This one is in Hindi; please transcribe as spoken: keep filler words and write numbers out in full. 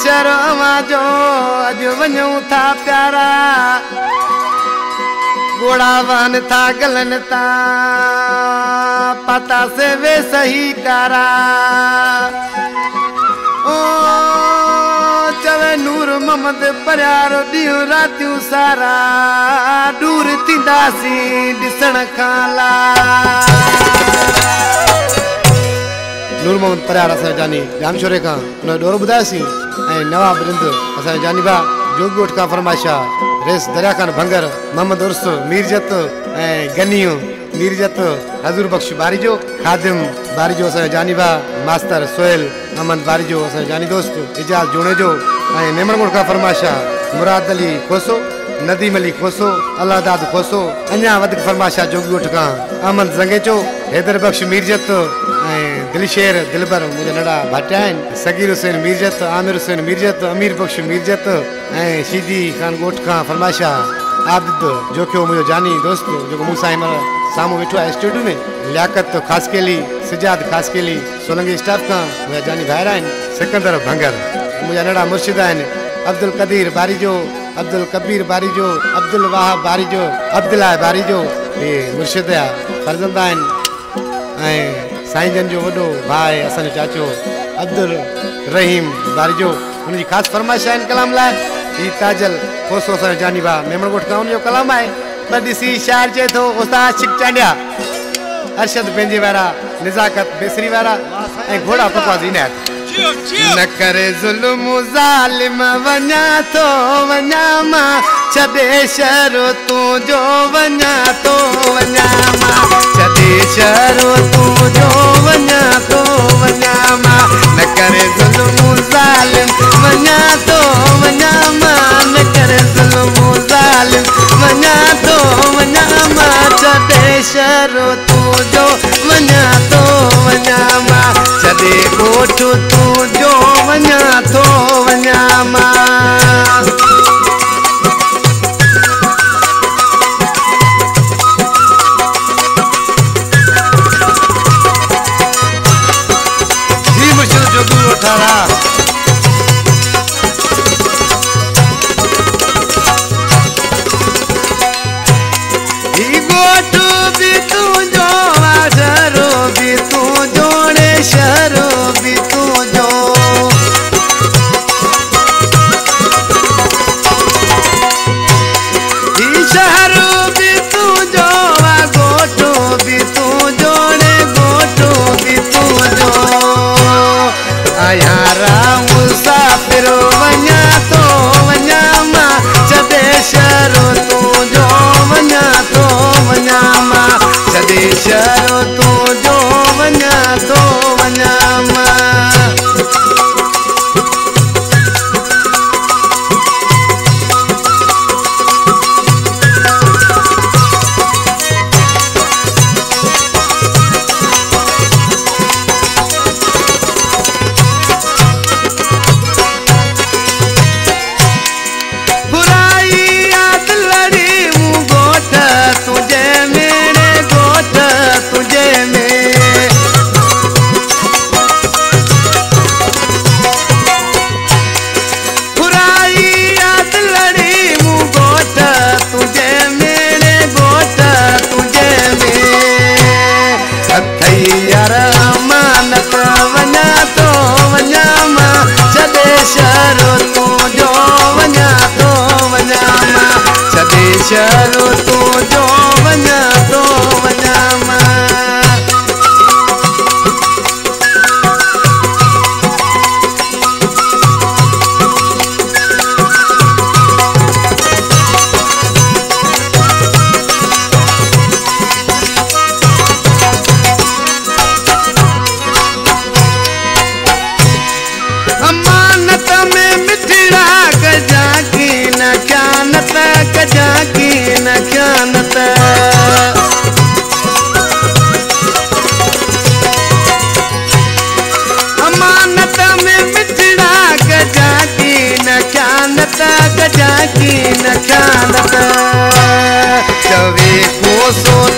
शर जो अज वनूं था प्यारा गोड़ावन था गलन था पता से वे सही कारा ओ चवे नूर ममद प्यारो दियो रातियों सारा दूर तींदासी दिसण खाला नूर मोहम्मद प्यार असां जानी राम छोरे का उन डोरो बुधासी ए नवाब रिंद असां जानी बा जोगोट का फरमाशा रेस दरिया खान भंगर मोहम्मद उर्स मीरजत ए गनियो मीरजत हजूर बख्श बारिजो खादिम बारिजो असां जानी बा मास्टर सोहेल अहमद बारिजो असां जानी दोस्त इजाज जोड़े जो ए मेमन गोट का फरमाशा मुराद अली खोसो नदीम अली खोसो अल्लाह दाद खोसो अन्या वधिक फरमाशा जोगोट का अहमद जंगेचो हैदर बख्श मीरजत दिलशेर दिलबर मुझे नड़ा भाटिया सगीर हुसैन मीरजत आमिर हुसैन मीरजत अमीर बख्श मीरजत ए शीदी खान गोट का फरमाशा आबिद जोखियो मुझे जानी दोस्त जो मूसा सामू वेठो है स्टूडियो में लियाकत खासकेली सिजाद खासकेली सोलंगी स्टाफ का मुझे जानी भाईरा सिकंदर भंगर मुझे नड़ा मुर्शिद अब्दुल कदीर बारिजो अब्दुल कबीर बारिजो अब्दुल वाहब बारिजो अब्दुल्ला बारिजो ये मुर्शिद फर्जंद साईं जन जो वो भाई असांजो चाचो अब्दुल रहीम बारिजो उनकी खास फरमाइश है कलाम लाए ये ताजल खोसो असांजो जानी भा मेमण गोठ का उनजो कलाम है पर ॾिसी शायर चए थो उस्ताद शिक चांडिया अरशद पंहिंजे वारा निज़ाकत बेसरी वारा ऐं घोड़ा पकवाज़ इनायत न करे ज़ुल्म ज़ालिम वञा थो वञा मां छॾे शर तुंहिंजो वञा थो वञा मां छॾे शर तुंहिंजो वञा थो वञा मां न करे ज़ुल्म ज़ालिम वञा थो वञा मां न करे ज़ुल्म ज़ालिम वञा थो वञा मां छॾे शर तुंहिंजो वञा थो वञा मां छॾे ॻोठ तुंहिंजो वञा थो वञा मां न जान चवे को सो